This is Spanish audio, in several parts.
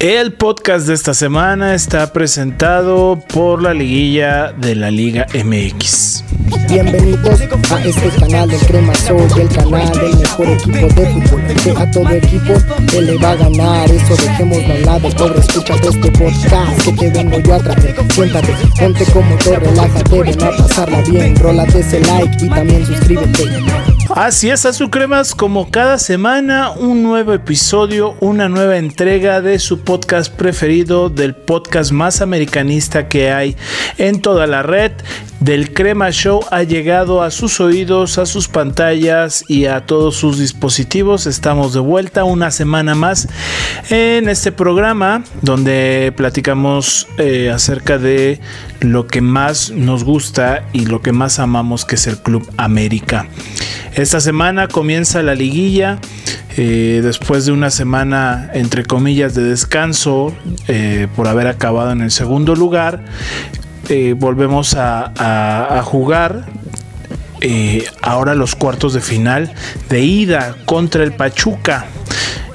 El podcast de esta semana está presentado por la liguilla de la Liga MX. Bienvenidos a este canal del Crema Soy, el canal del mejor equipo de fútbol. Que a todo equipo que le va a ganar, eso dejémoslo al lado. Pobre, escúchate este podcast que te vengo yo a traer. Siéntate, ponte cómodo, relájate, ven a pasarla bien. Rólate ese like y también suscríbete. Así es, Azucremas, como cada semana, un nuevo episodio, una nueva entrega de su podcast preferido, del podcast más americanista que hay en toda la red. Del Crema Show ha llegado a sus oídos, a sus pantallas y a todos sus dispositivos. Estamos de vuelta una semana más en este programa donde platicamos acerca de lo que más nos gusta y lo que más amamos, que es el Club América. Esta semana comienza la liguilla. Después de una semana, entre comillas, de descanso por haber acabado en el segundo lugar, volvemos a jugar ahora los cuartos de final de ida contra el Pachuca.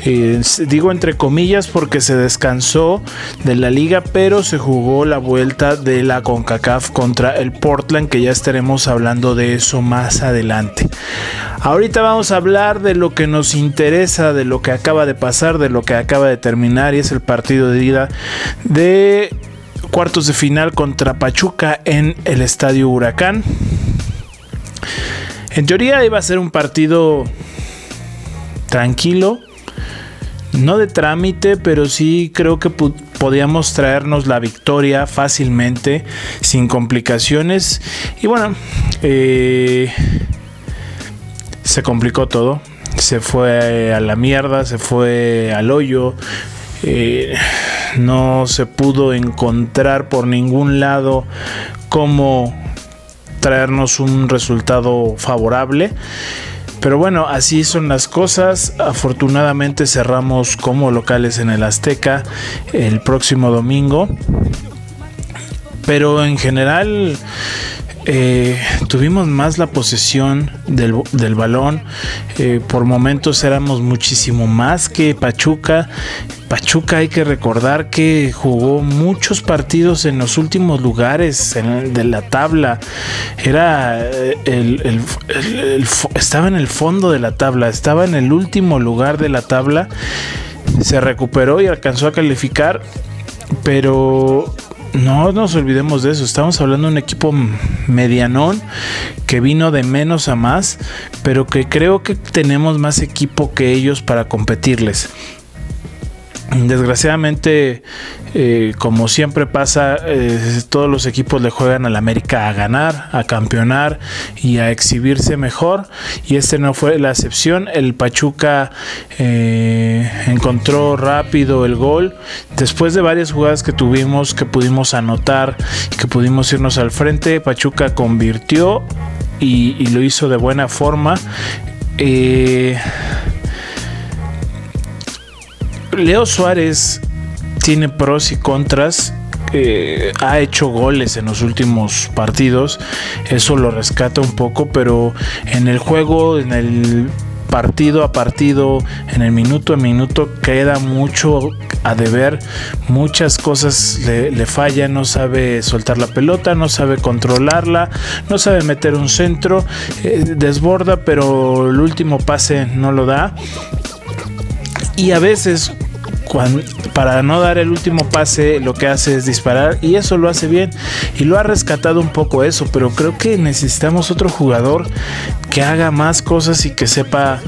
Digo entre comillas porque se descansó de la liga, pero se jugó la vuelta de la CONCACAF contra el Portland, que ya estaremos hablando de eso más adelante. Ahorita vamos a hablar de lo que nos interesa, de lo que acaba de pasar, de lo que acaba de terminar, y es el partido de ida de cuartos de final contra Pachuca en el Estadio Huracán. En teoría iba a ser un partido tranquilo, no de trámite, pero sí creo que podíamos traernos la victoria fácilmente, sin complicaciones. Y bueno, se complicó todo, se fue a la mierda, se fue al hoyo. No se pudo encontrar por ningún lado cómo traernos un resultado favorable. Pero bueno, así son las cosas. Afortunadamente cerramos como locales en el Azteca el próximo domingo. Pero en general tuvimos más la posesión del balón. Por momentos éramos muchísimo más que Pachuca. Pachuca, hay que recordar que jugó muchos partidos en los últimos lugares de la tabla. Era estaba en el fondo de la tabla, estaba en el último lugar de la tabla. Se recuperó y alcanzó a calificar, pero no nos olvidemos de eso. Estamos hablando de un equipo medianón que vino de menos a más, pero que creo que tenemos más equipo que ellos para competirles. Desgraciadamente, como siempre pasa, todos los equipos le juegan al América a ganar, a campeonar y a exhibirse mejor, y este no fue la excepción. El Pachuca encontró rápido el gol después de varias jugadas que tuvimos, que pudimos anotar, que pudimos irnos al frente. Pachuca convirtió y lo hizo de buena forma. Leo Suárez tiene pros y contras. Ha hecho goles en los últimos partidos, eso lo rescata un poco, pero en el juego, en el partido a partido, en el minuto a minuto, queda mucho a deber. Muchas cosas le fallan. No sabe soltar la pelota, no sabe controlarla, no sabe meter un centro, desborda, pero el último pase no lo da. Y a veces, para no dar el último pase, lo que hace es disparar, y eso lo hace bien y lo ha rescatado un poco eso, pero creo que necesitamos otro jugador que haga más cosas y que sepa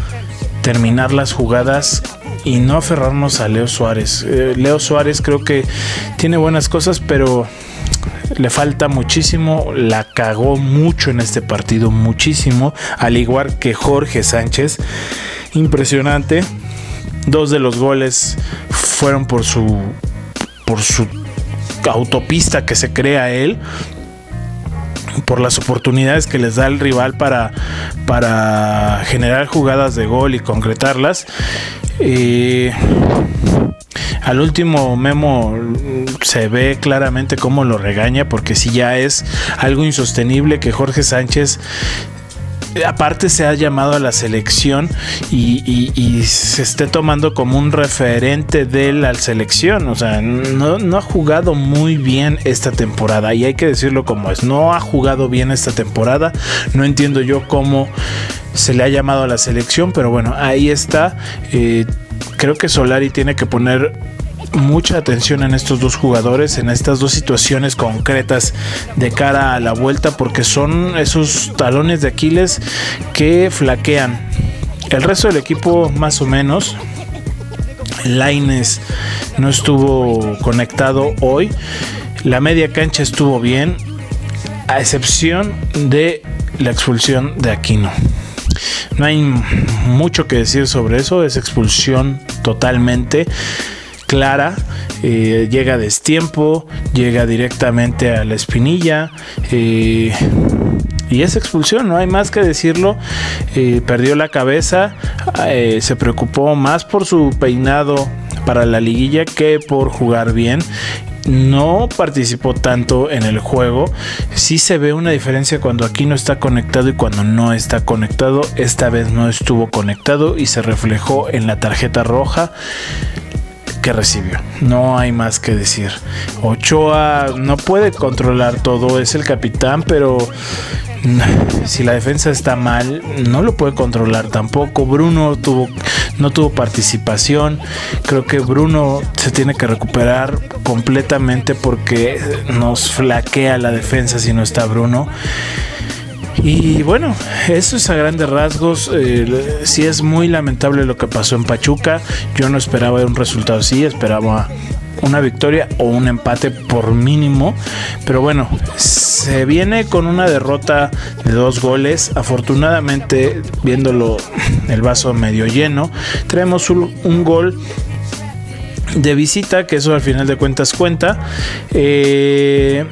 terminar las jugadas y no aferrarnos a Leo Suárez. Leo Suárez creo que tiene buenas cosas, pero le falta muchísimo. La cagó mucho en este partido, muchísimo, al igual que Jorge Sánchez. Impresionante. Dos de los goles fueron por su autopista que se crea él, por las oportunidades que les da el rival para generar jugadas de gol y concretarlas. Al último Memo se ve claramente cómo lo regaña, porque si ya es algo insostenible que Jorge Sánchez aparte se ha llamado a la selección y se esté tomando como un referente de la selección. O sea, no ha jugado muy bien esta temporada, y hay que decirlo como es, no ha jugado bien esta temporada. No entiendo yo cómo se le ha llamado a la selección, pero bueno, ahí está. Creo que Solari tiene que poner mucha atención en estos dos jugadores, en estas dos situaciones concretas de cara a la vuelta, porque son esos talones de Aquiles que flaquean. El resto del equipo más o menos. Lainez no estuvo conectado hoy. La media cancha estuvo bien, a excepción de la expulsión de Aquino. No hay mucho que decir sobre eso. Es expulsión totalmente clara, llega a destiempo, llega directamente a la espinilla, y es expulsión, no hay más que decirlo. Perdió la cabeza, se preocupó más por su peinado para la liguilla que por jugar bien. No participó tanto en el juego. Sí se ve una diferencia cuando Aquino está conectado y cuando no está conectado. Esta vez no estuvo conectado y se reflejó en la tarjeta roja que recibió. No hay más que decir. Ochoa no puede controlar todo, es el capitán, pero si la defensa está mal, no lo puede controlar tampoco. Bruno no tuvo participación. Creo que Bruno se tiene que recuperar completamente porque nos flaquea la defensa si no está Bruno. Y bueno, eso es a grandes rasgos. Sí es muy lamentable lo que pasó en Pachuca. Yo no esperaba un resultado así, esperaba una victoria o un empate por mínimo, pero bueno, se viene con una derrota de 2 goles. Afortunadamente, viéndolo el vaso medio lleno, traemos un gol de visita, que eso al final de cuentas cuenta. Pero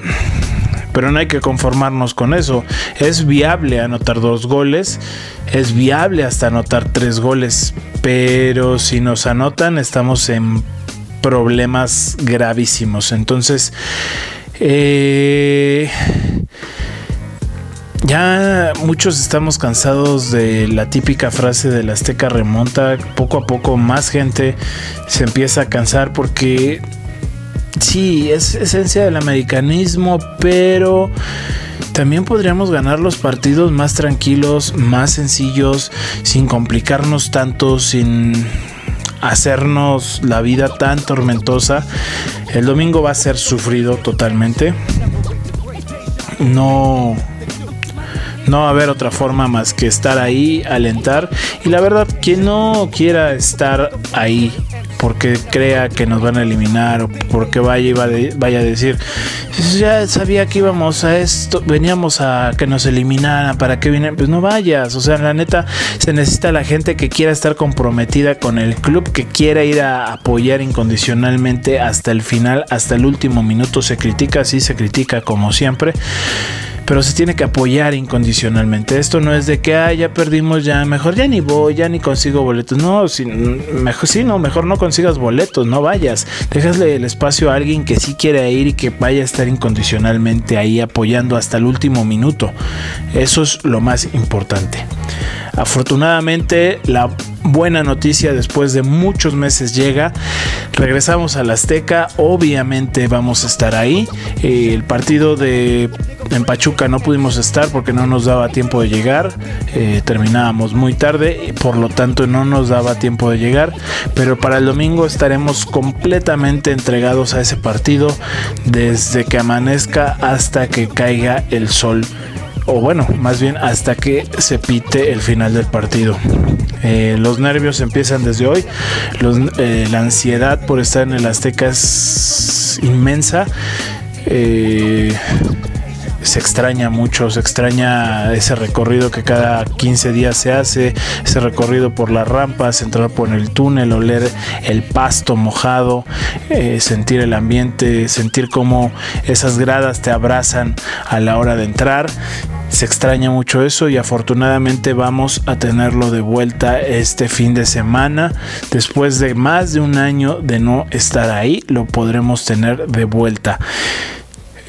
no hay que conformarnos con eso. Es viable anotar 2 goles. Es viable hasta anotar 3 goles. Pero si nos anotan, estamos en problemas gravísimos. Entonces, ya muchos estamos cansados de la típica frase del Azteca remonta. Poco a poco más gente se empieza a cansar porque sí, es esencia del americanismo, pero también podríamos ganar los partidos más tranquilos, más sencillos, sin complicarnos tanto, sin hacernos la vida tan tormentosa. El domingo va a ser sufrido totalmente. No va a haber otra forma más que estar ahí, alentar. Y la verdad, quien no quiera estar ahí porque crea que nos van a eliminar o porque vaya a decir, ya sabía que íbamos a esto, veníamos a que nos eliminaran, ¿para qué vinieron? Pues no vayas. O sea, la neta, se necesita la gente que quiera estar comprometida con el club, que quiera ir a apoyar incondicionalmente hasta el final, hasta el último minuto. Se critica, sí, se critica como siempre, pero se tiene que apoyar incondicionalmente. Esto no es de que ya perdimos, ya mejor ya ni voy, ya ni consigo boletos. No, mejor no consigas boletos, no vayas. Déjasle el espacio a alguien que sí quiera ir y que vaya a estar incondicionalmente ahí apoyando hasta el último minuto. Eso es lo más importante. Afortunadamente, la buena noticia después de muchos meses llega. Regresamos al Azteca, obviamente vamos a estar ahí. El partido en Pachuca no pudimos estar porque no nos daba tiempo de llegar, terminábamos muy tarde, por lo tanto no nos daba tiempo de llegar, pero para el domingo estaremos completamente entregados a ese partido desde que amanezca hasta que caiga el sol, o bueno, más bien hasta que se pite el final del partido. Los nervios empiezan desde hoy. La ansiedad por estar en el Azteca es inmensa. Se extraña mucho, se extraña ese recorrido que cada 15 días se hace, ese recorrido por las rampas, entrar por el túnel, oler el pasto mojado, sentir el ambiente, sentir cómo esas gradas te abrazan a la hora de entrar. Se extraña mucho eso y afortunadamente vamos a tenerlo de vuelta este fin de semana. Después de más de un año de no estar ahí, lo podremos tener de vuelta.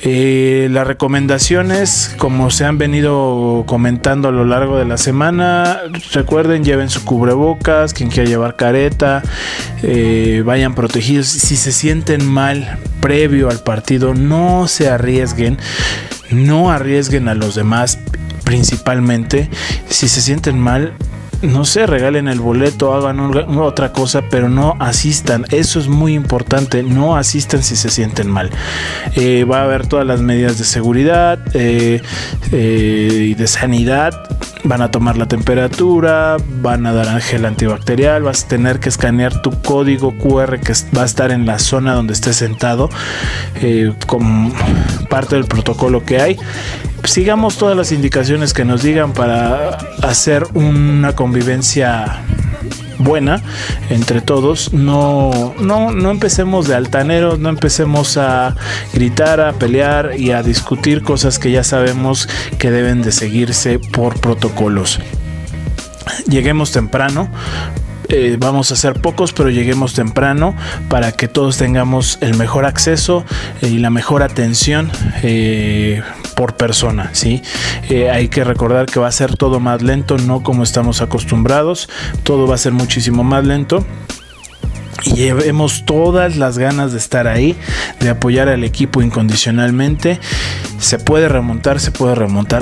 Las recomendaciones, como se han venido comentando a lo largo de la semana, recuerden, lleven su cubrebocas, quien quiera llevar careta, vayan protegidos. Si se sienten mal previo al partido, no se arriesguen, no arriesguen a los demás principalmente. Si se sienten mal, no sé, regalen el boleto, hagan otra cosa, pero no asistan. Eso es muy importante, no asistan si se sienten mal. Va a haber todas las medidas de seguridad y de sanidad. Van a tomar la temperatura, van a dar gel antibacterial, vas a tener que escanear tu código QR que va a estar en la zona donde estés sentado, como parte del protocolo que hay. Sigamos todas las indicaciones que nos digan para hacer una convivencia buena entre todos. No empecemos de altaneros, no empecemos a gritar, a pelear y a discutir cosas que ya sabemos que deben de seguirse por protocolos. Lleguemos temprano. Vamos a ser pocos, pero lleguemos temprano para que todos tengamos el mejor acceso y la mejor atención por persona, ¿sí? Hay que recordar que va a ser todo más lento, no como estamos acostumbrados, todo va a ser muchísimo más lento. Y llevemos todas las ganas de estar ahí, de apoyar al equipo incondicionalmente. Se puede remontar,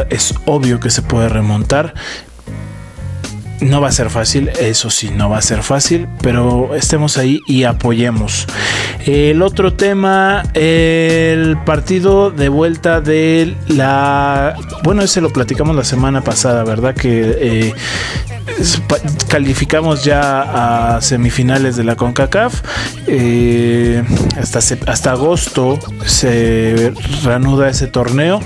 es obvio que se puede remontar. No va a ser fácil, eso sí, no va a ser fácil, pero estemos ahí y apoyemos. El otro tema, el partido de vuelta de la... Bueno, ese lo platicamos la semana pasada, ¿verdad? Que calificamos ya a semifinales de la CONCACAF. Hasta agosto se reanuda ese torneo.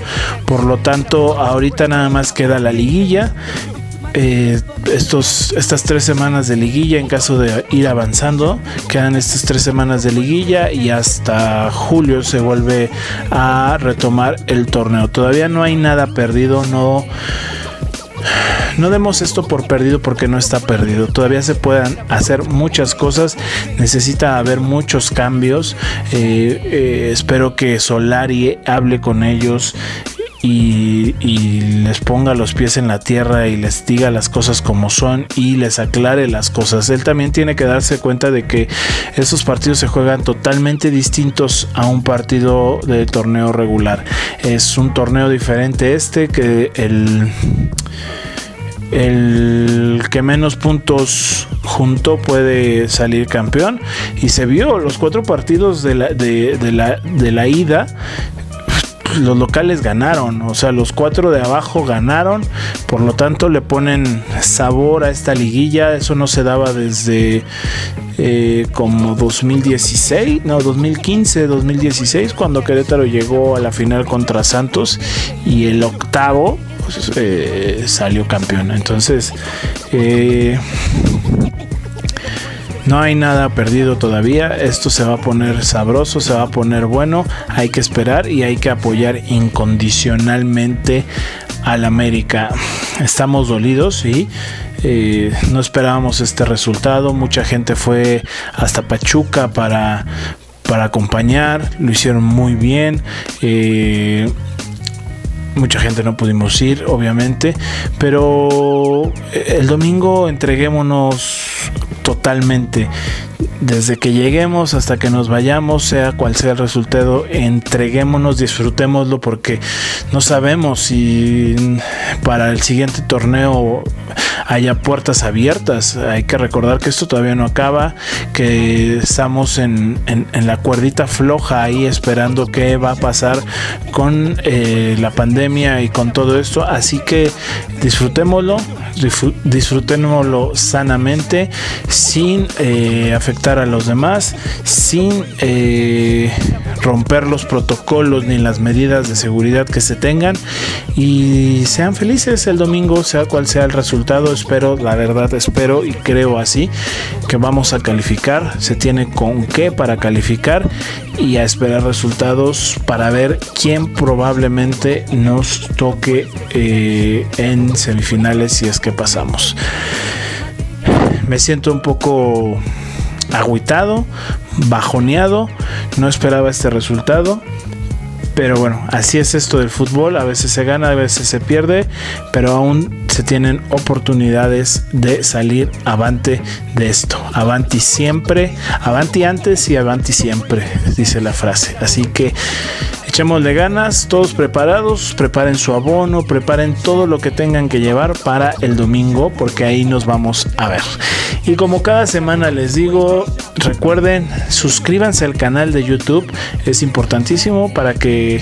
Por lo tanto, ahorita nada más queda la liguilla. Estas 3 semanas de liguilla, en caso de ir avanzando, quedan estas 3 semanas de liguilla y hasta julio se vuelve a retomar el torneo. Todavía no hay nada perdido, no demos esto por perdido, porque no está perdido. Todavía se pueden hacer muchas cosas. Necesita haber muchos cambios. Espero que Solari hable con ellos y les ponga los pies en la tierra y les diga las cosas como son y les aclare las cosas. Él también tiene que darse cuenta de que esos partidos se juegan totalmente distintos a un partido de torneo regular. Es un torneo diferente que el que menos puntos juntó puede salir campeón, y se vio los 4 partidos de la ida. Los locales ganaron, o sea, los 4 de abajo ganaron, por lo tanto le ponen sabor a esta liguilla. Eso no se daba desde como 2016, no, 2015, 2016, cuando Querétaro llegó a la final contra Santos y el 8avo salió campeón. Entonces, no hay nada perdido todavía. Esto se va a poner sabroso, se va a poner bueno. Hay que esperar y hay que apoyar incondicionalmente al América. Estamos dolidos y no esperábamos este resultado. Mucha gente fue hasta Pachuca para acompañar. Lo hicieron muy bien. Mucha gente no pudimos ir, obviamente, pero el domingo entreguémonos totalmente. Desde que lleguemos hasta que nos vayamos, sea cual sea el resultado, entreguémonos, disfrutémoslo, porque no sabemos si para el siguiente torneo haya puertas abiertas. Hay que recordar que esto todavía no acaba, que estamos en la cuerdita floja ahí, esperando qué va a pasar con la pandemia y con todo esto. Así que disfrutémoslo sanamente, sin afectar a los demás, sin romper los protocolos ni las medidas de seguridad que se tengan, y sean felices el domingo, sea cual sea el resultado. Espero y creo así que vamos a calificar. Se tiene con qué para calificar, y a esperar resultados para ver quién probablemente nos toque en semifinales, si es que pasamos. Me siento un poco agüitado, bajoneado, no esperaba este resultado, Pero bueno, así es esto del fútbol. A veces se gana, a veces se pierde, pero aún se tienen oportunidades de salir avante de esto. Avanti siempre, avanti antes y avanti siempre, dice la frase. Así que echémosle ganas, todos preparados, preparen su abono, preparen todo lo que tengan que llevar para el domingo, porque ahí nos vamos a ver. Y como cada semana les digo, recuerden, suscríbanse al canal de YouTube, es importantísimo para que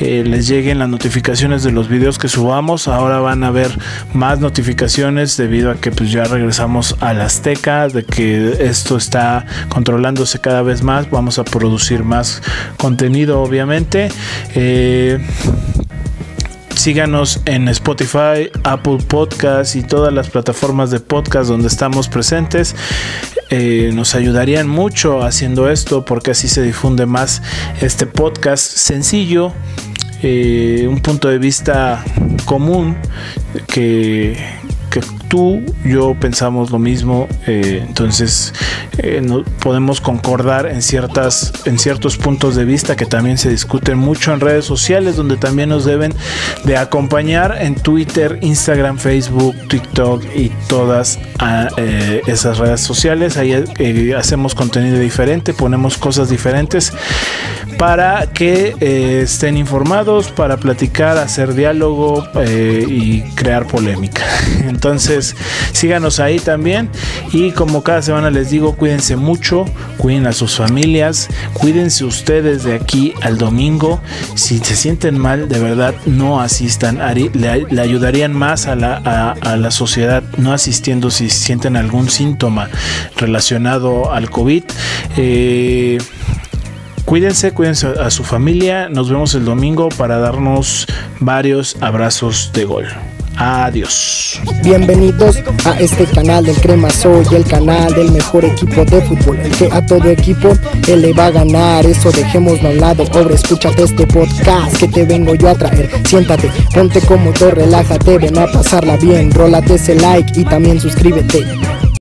les lleguen las notificaciones de los videos que subamos. Ahora van a ver más notificaciones debido a que pues ya regresamos a la Azteca, de que esto está controlándose cada vez más, vamos a producir más contenido obviamente. Síganos en Spotify, Apple Podcast y todas las plataformas de podcast donde estamos presentes. Nos ayudarían mucho haciendo esto, porque así se difunde más este podcast sencillo, un punto de vista común que tú, yo pensamos lo mismo, entonces no podemos concordar en ciertos puntos de vista que también se discuten mucho en redes sociales, donde también nos deben de acompañar en Twitter, Instagram, Facebook, TikTok y todas esas redes sociales. Ahí hacemos contenido diferente, ponemos cosas diferentes para que estén informados, para platicar, hacer diálogo y crear polémica. Entonces síganos ahí también, y como cada semana les digo, cuídense mucho, cuiden a sus familias, cuídense ustedes de aquí al domingo. Si se sienten mal, de verdad no asistan, le ayudarían más a la sociedad no asistiendo si sienten algún síntoma relacionado al COVID. Cuídense, cuídense a su familia, nos vemos el domingo para darnos varios abrazos de gol. Adiós. Bienvenidos a este canal del Crema Soy, el canal del mejor equipo de fútbol, el que a todo equipo él le va a ganar. Eso dejémoslo a un lado, pobre, escúchate este podcast que te vengo yo a traer. Siéntate, ponte cómodo, relájate, ven a pasarla bien, rólate ese like y también suscríbete.